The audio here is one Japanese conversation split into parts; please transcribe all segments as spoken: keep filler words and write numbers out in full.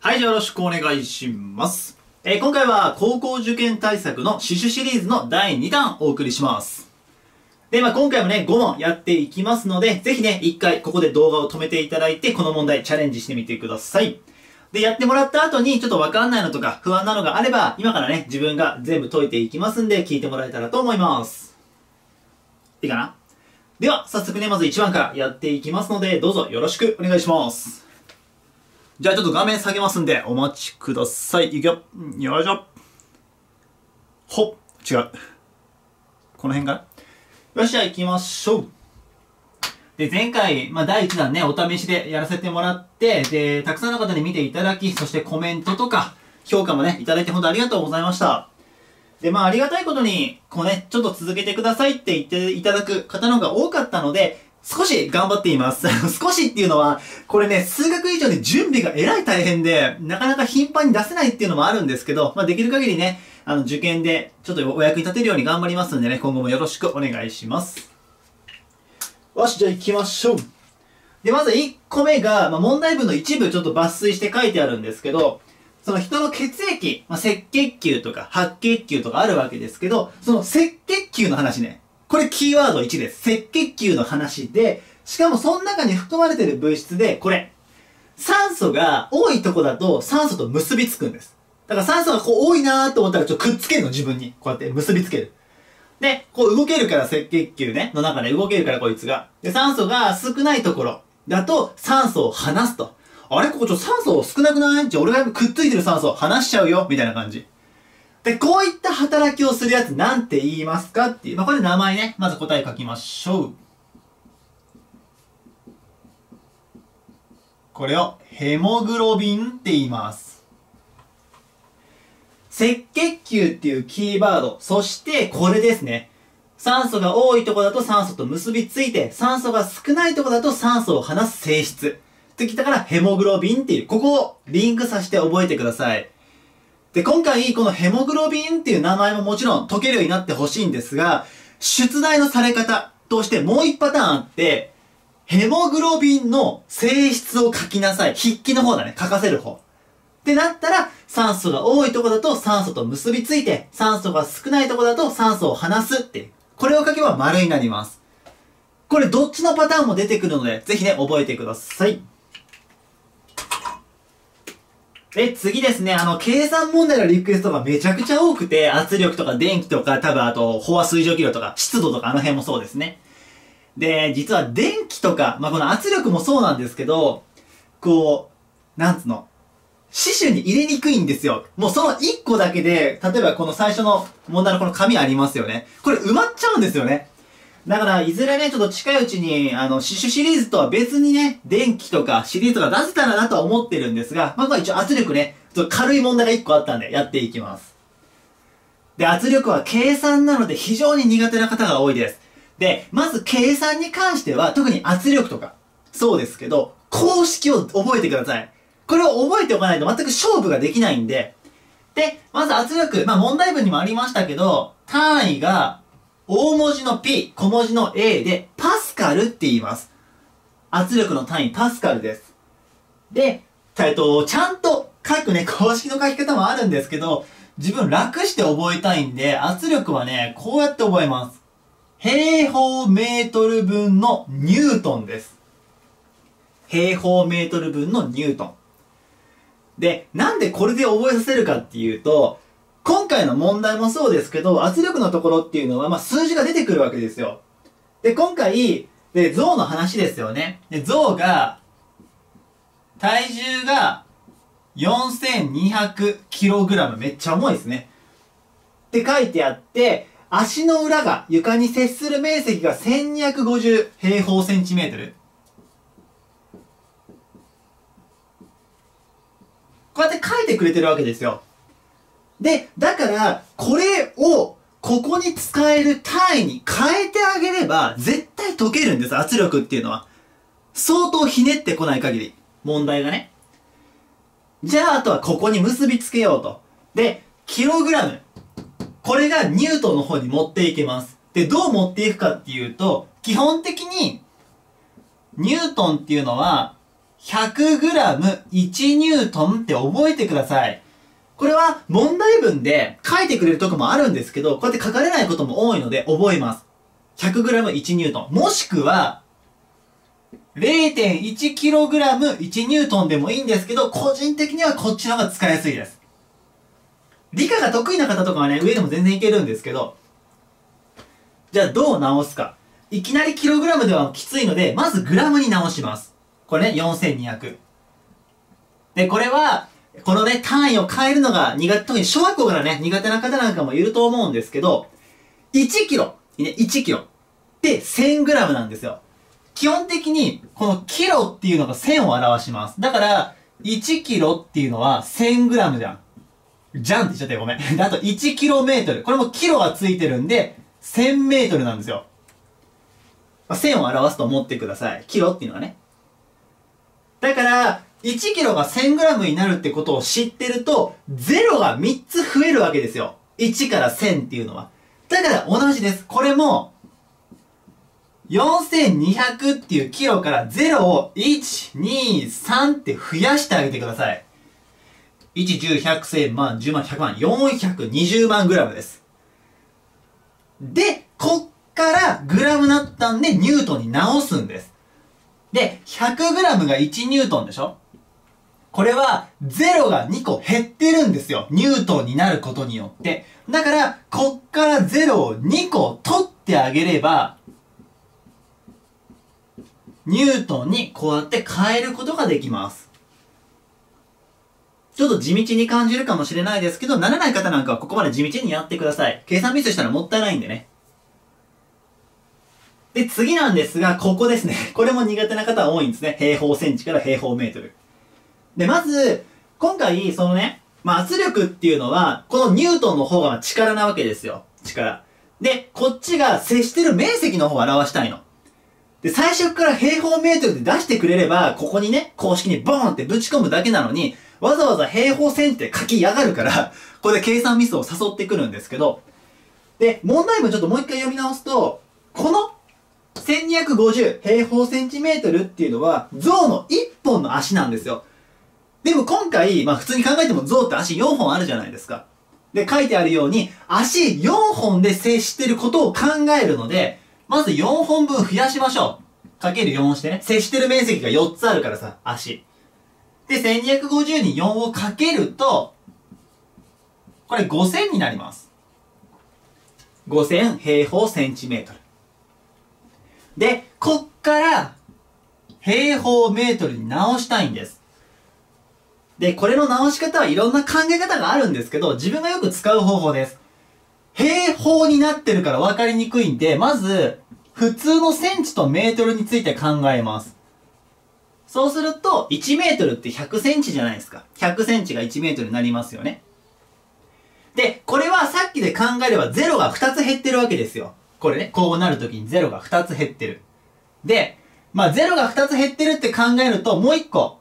はい、よろしくお願いします。えー、今回は高校受験対策の刺繍シリーズのだいにだんお送りします。で、まあ今回もね、ごもんやっていきますので、ぜひね、いっかいここで動画を止めていただいて、この問題チャレンジしてみてください。で、やってもらった後にちょっとわかんないのとか不安なのがあれば、今からね、自分が全部解いていきますんで、聞いてもらえたらと思います。いいかな？では、早速ね、まずいちばんからやっていきますので、どうぞよろしくお願いします。じゃあちょっと画面下げますんで、お待ちください。いくよ。よいしょ。ほっ。違う。この辺かな？よっしゃ、行きましょう。で、前回、まあ、だいいちだんね、お試しでやらせてもらって、で、たくさんの方に見ていただき、そしてコメントとか、評価もね、いただいて本当ありがとうございました。で、まあ、ありがたいことに、こうね、ちょっと続けてくださいって言っていただく方の方が多かったので、少し頑張っています。少しっていうのは、これね、数学以上で準備がえらい大変で、なかなか頻繁に出せないっていうのもあるんですけど、まあできる限りね、あの、受験でちょっとお役に立てるように頑張りますんでね、今後もよろしくお願いします。よし、じゃあ行きましょう。で、まずいっこめが、まあ、問題文の一部ちょっと抜粋して書いてあるんですけど、その人の血液、まあ、赤血球とか白血球とかあるわけですけど、その赤血球の話ね。これキーワードいちです。赤血球の話で、しかもその中に含まれてる物質で、これ。酸素が多いとこだと酸素と結びつくんです。だから酸素がこう多いなーと思ったらちょっとくっつけるの、自分に。こうやって結びつける。で、こう動けるから赤血球ね、の中で動けるからこいつが。で、酸素が少ないところだと酸素を離すと。あれここちょっと酸素少なくない？じゃあ俺がくっついてる酸素を離しちゃうよみたいな感じ。で、こういった働きをするやつなんて言いますかっていう。まあ、これ名前ね。まず答え書きましょう。これをヘモグロビンって言います。赤血球っていうキーワード。そして、これですね。酸素が多いとこだと酸素と結びついて、酸素が少ないとこだと酸素を離す性質。ってきたからヘモグロビンっていう。ここをリンクさせて覚えてください。で、今回、このヘモグロビンっていう名前ももちろん解けるようになってほしいんですが、出題のされ方としてもう一パターンあって、ヘモグロビンの性質を書きなさい。筆記の方だね。書かせる方。ってなったら、酸素が多いとこだと酸素と結びついて、酸素が少ないとこだと酸素を離すっていう。これを書けば丸になります。これどっちのパターンも出てくるので、ぜひね、覚えてください。で、次ですね、あの、計算問題のリクエストがめちゃくちゃ多くて、圧力とか電気とか、多分あと、飽和水蒸気量とか、湿度とかあの辺もそうですね。で、実は電気とか、まあ、この圧力もそうなんですけど、こう、なんつうの、死守に入れにくいんですよ。もうそのいっこだけで、例えばこの最初の問題のこの紙ありますよね。これ埋まっちゃうんですよね。だから、いずれね、ちょっと近いうちに、あの、刺繍シリーズとは別にね、電気とかシリーズとか出せたらなとは思ってるんですが、まあ、これ一応圧力ね、ちょっと軽い問題がいっこあったんで、やっていきます。で、圧力は計算なので非常に苦手な方が多いです。で、まず計算に関しては、特に圧力とか、そうですけど、公式を覚えてください。これを覚えておかないと全く勝負ができないんで、で、まず圧力、まあ、問題文にもありましたけど、単位が、大文字の P、小文字の A で、パスカルって言います。圧力の単位、パスカルです。で、えっと、ちゃんと書くね、公式の書き方もあるんですけど、自分楽して覚えたいんで、圧力はね、こうやって覚えます。平方メートル分のニュートンです。平方メートル分のニュートン。で、なんでこれで覚えさせるかっていうと、今回の問題もそうですけど、圧力のところっていうのは、まあ、数字が出てくるわけですよ。で、今回、で、象の話ですよね。で、象が、体重が よんせんにひゃくキログラム。めっちゃ重いですね。って書いてあって、足の裏が床に接する面積がせんにひゃくごじゅうへいほうセンチメートル。こうやって書いてくれてるわけですよ。で、だから、これを、ここに使える単位に変えてあげれば、絶対解けるんです、圧力っていうのは。相当ひねってこない限り。問題がね。じゃあ、あとはここに結びつけようと。で、キログラム。これがニュートンの方に持っていけます。で、どう持っていくかっていうと、基本的に、ニュートンっていうのは、ひゃくグラムいちニュートンって覚えてください。これは問題文で書いてくれるとこもあるんですけど、こうやって書かれないことも多いので覚えます。ひゃくグラムいちニュートン。もしくは、れいてんいちキログラムいちニュートンでもいいんですけど、個人的にはこっちの方が使いやすいです。理科が得意な方とかはね、上でも全然いけるんですけど、じゃあどう直すか。いきなりキログラムではきついので、まずグラムに直します。これね、よんせんにひゃく。で、これは、このね、単位を変えるのが苦手、特に小学校からね、苦手な方なんかもいると思うんですけど、いちキロ、ね、いちキロってせんグラムなんですよ。基本的に、このキロっていうのがせんを表します。だから、いちキロっていうのはせんグラムじゃん。じゃんって言っちゃってごめん。あと、いちキロメートル。これもキロがついてるんで、せんメートルなんですよ。まあ、せんを表すと思ってください。キロっていうのはね。だから、いちキロが せんグラム になるってことを知ってると、ゼロがみっつ増えるわけですよ。いちからせんっていうのは。だから同じです。これも、よんせんにひゃくっていうキロからゼロをいち、に、さんって増やしてあげてください。いち、じゅう、ひゃく、せん、まん、じゅうまん、ひゃくまん、よんひゃくにじゅうまんグラムです。で、こっからグラムなったんでニュートンに直すんです。で、ひゃくグラム がいちニュートンでしょ?これはゼロがにこ減ってるんですよ。ニュートンになることによって。だから、こっからゼロをにこ取ってあげれば、ニュートンにこうやって変えることができます。ちょっと地道に感じるかもしれないですけど、慣れない方なんかはここまで地道にやってください。計算ミスしたらもったいないんでね。で、次なんですが、ここですね。これも苦手な方は多いんですね。平方センチから平方メートル。で、まず、今回、そのね、まあ、圧力っていうのは、このニュートンの方が力なわけですよ。力。で、こっちが接してる面積の方を表したいの。で、最初から平方メートルで出してくれれば、ここにね、公式にボーンってぶち込むだけなのに、わざわざ平方センチって書きやがるから、これで計算ミスを誘ってくるんですけど、で、問題文ちょっともう一回読み直すと、この、せんにひゃくごじゅう平方センチメートルっていうのは、象のいっぽんの足なんですよ。でも今回、まあ普通に考えても象って足よんほんあるじゃないですか。で、書いてあるように、足よんほんで接してることを考えるので、まずよんほんぶん増やしましょう。かけるよんしてね。接してる面積がよっつあるからさ、足。で、せんにひゃくごじゅうによんをかけると、これごせんになります。ごせん平方センチメートル。で、こっから、平方メートルに直したいんです。で、これの直し方はいろんな考え方があるんですけど、自分がよく使う方法です。平方になってるから分かりにくいんで、まず、普通のセンチとメートルについて考えます。そうすると、いちメートルってひゃくセンチじゃないですか。ひゃくセンチがいちメートルになりますよね。で、これはさっきで考えればゼロがふたつ減ってるわけですよ。これね、こうなるときにゼロがふたつ減ってる。で、まあ、ゼロがふたつ減ってるって考えると、もういっこ。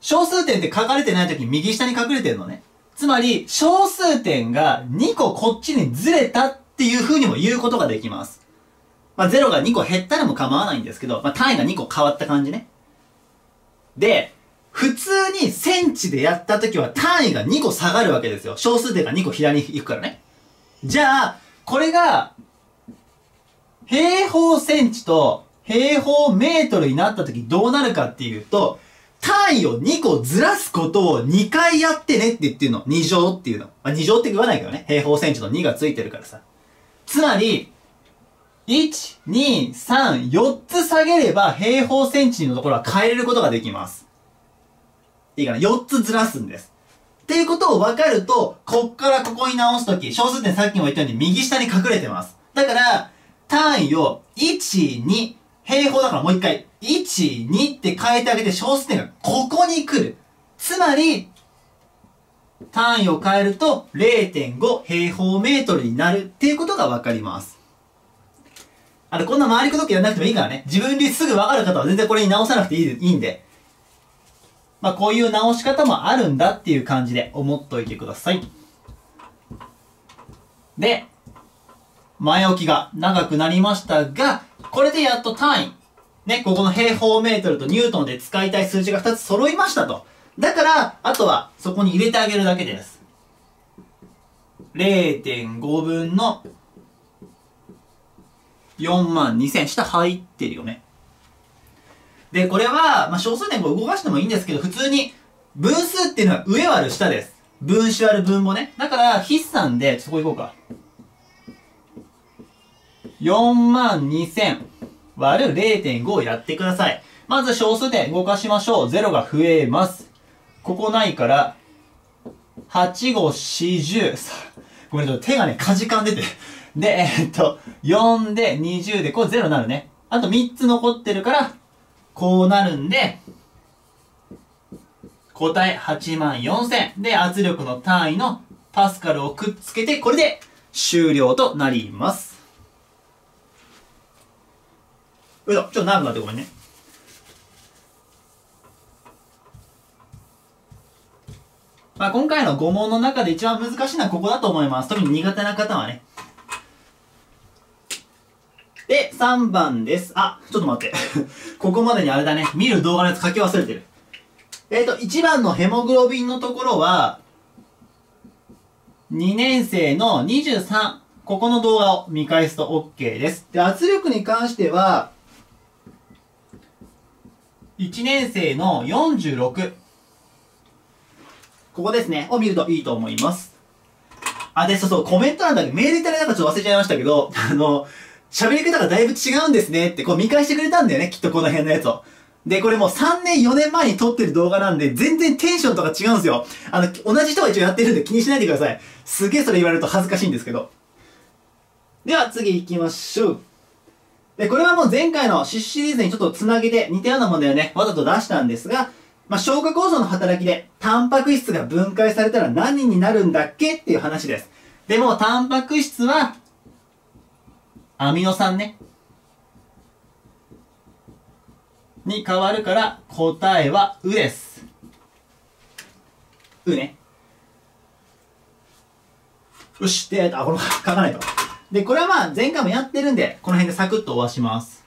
小数点って書かれてないときに右下に隠れてるのね。つまり、小数点がにここっちにずれたっていう風にも言うことができます。まあ、ゼロがにこ減ったらも構わないんですけど、まあ、単位がにこ変わった感じね。で、普通にセンチでやったときは単位がにこ下がるわけですよ。小数点がにこ左に行くからね。じゃあ、これが、平方センチと平方メートルになった時どうなるかっていうと、単位をにこずらすことをにかいやってねって言ってるの。に乗っていうの。まあ、に乗って言わないけどね。平方センチのにがついてるからさ。つまり、いち、に、さん、よっつ下げれば平方センチのところは変えれることができます。いいかな ?よっつずらすんです。っていうことを分かると、こっからここに直すとき、小数点さっきも言ったように右下に隠れてます。だから、単位をいち、に、平方だからもう一回、いち、にって変えてあげて小数点がここに来る。つまり、単位を変えると れいてんご平方メートルになるっていうことがわかります。あの、こんな回りくどくやらなくてもいいからね。自分ですぐわかる方は全然これに直さなくていいんで。まあ、こういう直し方もあるんだっていう感じで思っといてください。で、前置きが長くなりましたが、これでやっと単位、ね、ここの平方メートルとニュートンで使いたい数字がふたつ揃いましたと。だから、あとはそこに入れてあげるだけです。れいてんごぶんのよんまんにせん。下入ってるよね。で、これは、まあ、小数点を動かしてもいいんですけど、普通に分数っていうのは上割る下です。分子割る分母ね。だから、筆算で、そこ行こうか。よんまんにせん。割る れいてんご をやってください。まず小数点動かしましょう。ゼロが増えます。ここないから、はち、ご、よん、じゅう。ごめんなさい。手がね、かじかんでて。で、えっと、よんでにじゅうで、これゼロになるね。あとみっつ残ってるから、こうなるんで、答えはちまんよんせん。で、圧力の単位のパスカルをくっつけて、これで終了となります。ちょっと長くなってごめんね。まあ、今回のご問の中で一番難しいのはここだと思います。特に苦手な方はね。で、さんばんです。あ、ちょっと待って。ここまでにあれだね。見る動画のやつ書き忘れてる。えっと、いちばんのヘモグロビンのところは、にねんせいのにじゅうさん。ここの動画を見返すと OK です。で、圧力に関しては、いちねんせいのよんじゅうろく。ここですね。を見るといいと思います。あ、で、そうそう、コメントなんだけど、メールいただいたかちょっと忘れちゃいましたけど、あの、喋り方がだいぶ違うんですねって、こう見返してくれたんだよね。きっとこの辺のやつを。で、これもうさんねんよねんまえに撮ってる動画なんで、全然テンションとか違うんですよ。あの、同じ人が一応やってるんで気にしないでください。すげえそれ言われると恥ずかしいんですけど。では次行きましょう。で、これはもう前回のシシリーズにちょっとつなげて似たようなものをね、わざと出したんですが、まあ、消化酵素の働きで、タンパク質が分解されたら何になるんだっけっていう話です。でも、タンパク質は、アミノ酸ね。に変わるから、答えは、うです。うね。よし、で、あ、これ書かないと。で、これはまあ前回もやってるんで、この辺でサクッと終わします。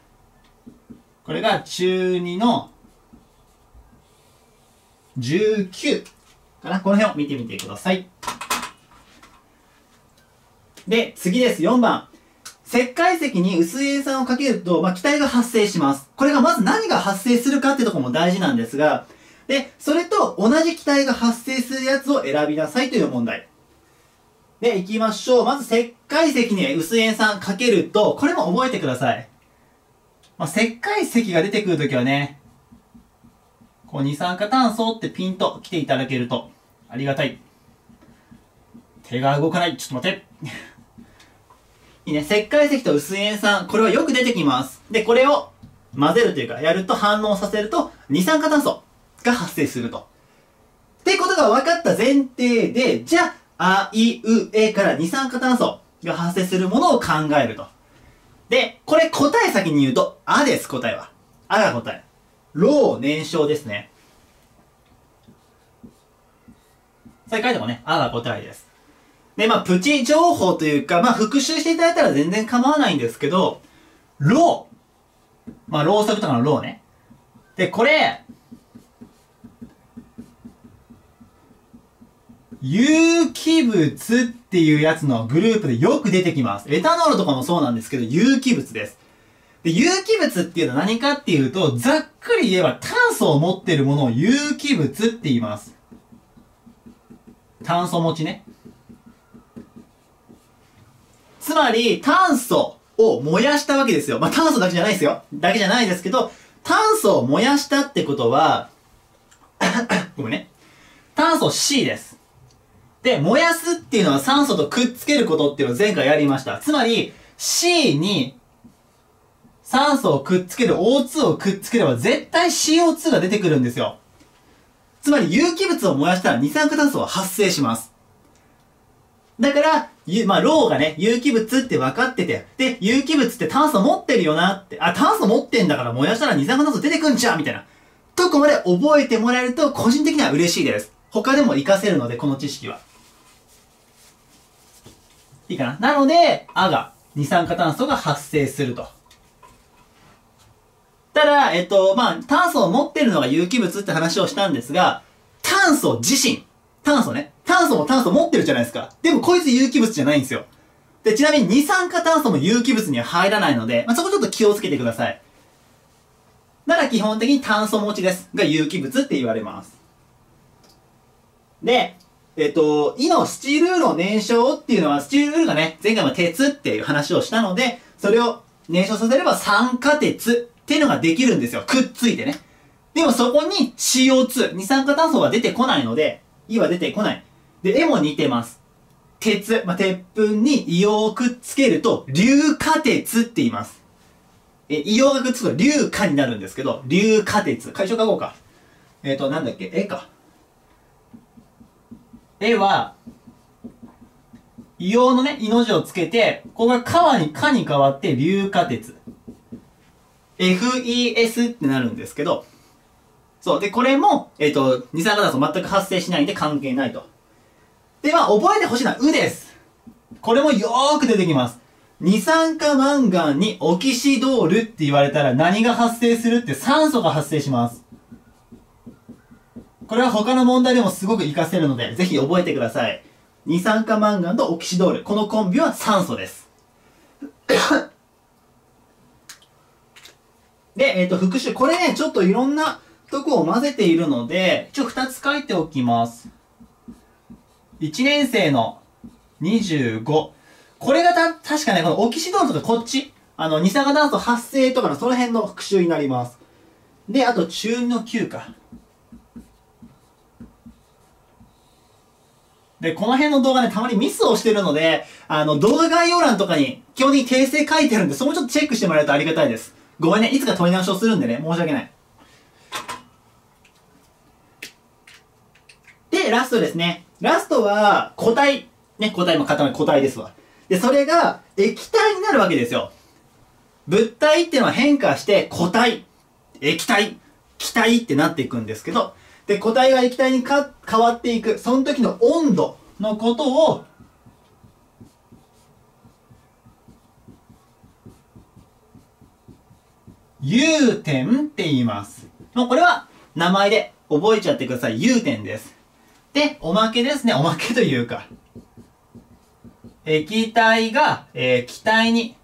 これがちゅうにのじゅうきゅうかな。この辺を見てみてください。で、次です。よんばん。石灰石に薄い塩酸をかけると、まあ、気体が発生します。これがまず何が発生するかっていうところも大事なんですが、で、それと同じ気体が発生するやつを選びなさいという問題。で、行きましょう。まず石灰石に薄塩酸かけると、これも覚えてください。まあ、石灰石が出てくるときはね、こう二酸化炭素ってピンと来ていただけるとありがたい。手が動かない。ちょっと待って。いいね。石灰石と薄塩酸、これはよく出てきます。で、これを混ぜるというか、やると反応させると、二酸化炭素が発生すると。ってことが分かった前提で、じゃあ、あいうえから二酸化炭素が発生するものを考えると。で、これ答え先に言うと、あです、答えは。あが答え。ろう燃焼ですね。さっき書いてもね、あが答えです。で、まあ、プチ情報というか、まあ、復習していただいたら全然構わないんですけど、ろう。まあ、ろうそくとかのろうね。で、これ、有機物っていうやつのグループでよく出てきます。エタノールとかもそうなんですけど、有機物です。で、有機物っていうのは何かっていうと、ざっくり言えば炭素を持っているものを有機物って言います。炭素持ちね。つまり、炭素を燃やしたわけですよ。まあ、炭素だけじゃないですよ。だけじゃないですけど、炭素を燃やしたってことは、ごめんね。炭素 C です。で、燃やすっていうのは酸素とくっつけることっていうのを前回やりました。つまり、C に酸素をくっつける オーツー をくっつければ絶対 シーオーツー が出てくるんですよ。つまり、有機物を燃やしたら二酸化炭素は発生します。だから、まあ、ろうがね、有機物って分かってて、で、有機物って炭素持ってるよなって、あ、炭素持ってんだから燃やしたら二酸化炭素出てくんちゃうみたいな。とこまで覚えてもらえると個人的には嬉しいです。他でも活かせるので、この知識は。いいかな。なので、あが、二酸化炭素が発生すると。ただ、えっと、まあ、炭素を持ってるのが有機物って話をしたんですが、炭素自身。炭素ね。炭素も炭素持ってるじゃないですか。でもこいつ有機物じゃないんですよ。で、ちなみに二酸化炭素も有機物には入らないので、まあ、そこちょっと気をつけてください。だから基本的に炭素持ちです。が有機物って言われます。で、えっと、イのスチルールの燃焼っていうのは、スチルールがね、前回も鉄っていう話をしたので、それを燃焼させれば酸化鉄っていうのができるんですよ。くっついてね。でもそこに シーオーツー、二酸化炭素は出てこないので、イは出てこない。で、エも似てます。鉄、まあ、鉄粉に硫黄をくっつけると、硫化鉄って言います。え、硫黄がくっつくと硫化になるんですけど、硫化鉄。解消書こうか。えっと、なんだっけ、絵か。絵は、硫黄のね、いの字をつけて、ここが川にかに変わって硫化鉄。エフイーエス ってなるんですけど、そう。で、これも、えっと、二酸化炭素全く発生しないんで関係ないと。で、まあ、覚えてほしいのは、ウです。これもよーく出てきます。二酸化マンガンにオキシドールって言われたら何が発生するって酸素が発生します。これは他の問題でもすごく活かせるので、ぜひ覚えてください。二酸化マンガンとオキシドール。このコンビは酸素です。で、えっと、復習。これね、ちょっといろんなとこを混ぜているので、一応ふたつ書いておきます。いちねん生のにじゅうご。これがた、確かね、このオキシドールとかこっち。あの、二酸化炭素発生とかのその辺の復習になります。で、あと中にのきゅうか。で、この辺の動画ね、たまにミスをしてるので、あの、動画概要欄とかに基本的に訂正書いてるんで、そこもちょっとチェックしてもらえるとありがたいです。ごめんね、いつか取り直しをするんでね、申し訳ない。で、ラストですね。ラストは、固体。ね、固体も固め、固体ですわ。で、それが、液体になるわけですよ。物体っていうのは変化して、固体、液体、気体ってなっていくんですけど、で、固体が液体にか変わっていく、その時の温度のことを、融点って言います。もうこれは、名前で覚えちゃってください。融点です。で、おまけですね。おまけというか、液体が、えー、気体に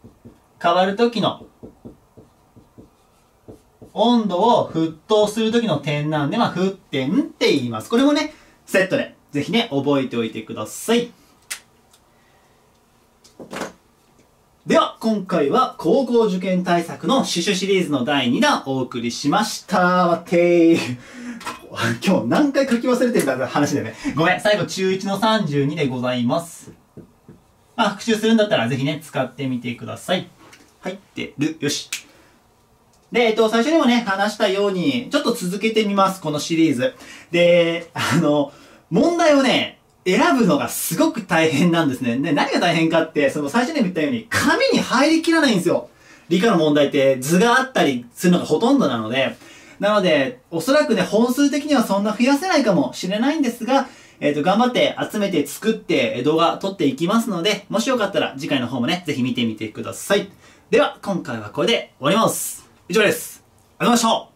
変わるときの温度を沸騰するときの点なんで、まあ、沸点って言います。これもね、セットで、ぜひね、覚えておいてください。では、今回は高校受験対策のシュシュシリーズのだいにだんお送りしました。わてー。今日何回書き忘れてるかって話でね。ごめん、最後中いちのさんじゅうにでございます。まあ、復習するんだったらぜひね、使ってみてください。入ってる。よし。で、えっと、最初にもね、話したように、ちょっと続けてみます、このシリーズ。で、あの、問題をね、選ぶのがすごく大変なんですね。ね、何が大変かって、その最初にも言ったように、紙に入りきらないんですよ。理科の問題って図があったりするのがほとんどなので。なので、おそらくね、本数的にはそんな増やせないかもしれないんですが、えっと、頑張って集めて作って動画撮っていきますので、もしよかったら次回の方もね、ぜひ見てみてください。では、今回はこれで終わります。以上です。ありがとうございました。